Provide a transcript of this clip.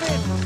up in.